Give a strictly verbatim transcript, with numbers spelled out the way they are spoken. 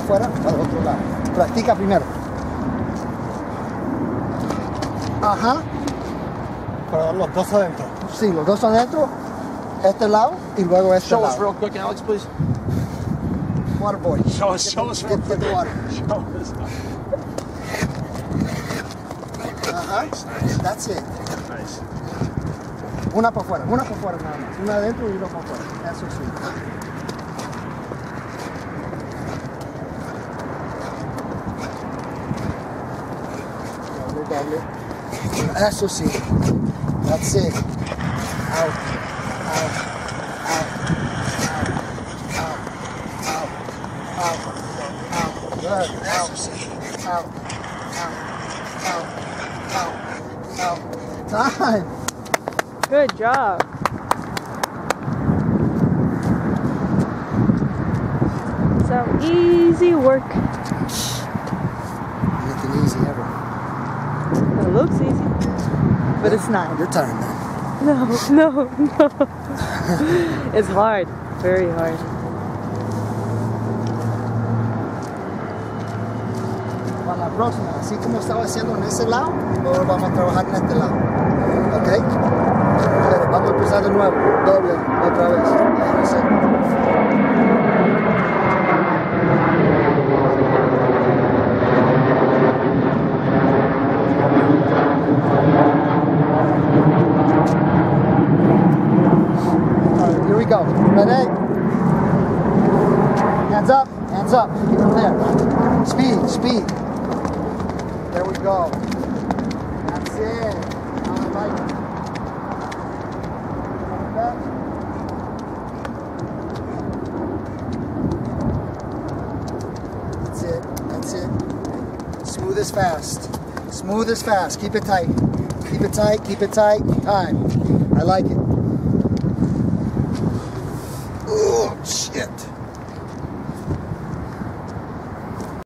para afuera, para el otro lado. Practica primero. Ajá. Pero los dos adentro. Sí, los dos adentro. Este lado y luego este lado. Show us real quick, Alex, please. Water boy. Show us, show us real quick. Get the water. Show us. Ajá. That's it. Nice. Una para afuera, una para afuera nada más. Una adentro y una para afuera. Eso sí. Eso sí. That's it. Out. Out. Out. Out. Out. Out. Out. Out. Good. Out. Out. Out. Out. Out. Out. Time. Good job. So easy work. Nothing easy ever. It looks easy, but it's not. Your turn then. No, no, no. It's hard, very hard. Para la próxima, así como estaba haciendo en ese lado, ahora vamos a trabajar en este lado, ¿ok? Pero vamos a empezar de nuevo, doble, otra vez. Go. Ready? Hands up, hands up. Keep them there. Speed, speed. There we go. That's it. I like it. Come back. That's it, that's it. Smooth as fast. Smooth as fast. Keep it tight. Keep it tight, keep it tight. Time. I like it. Shit.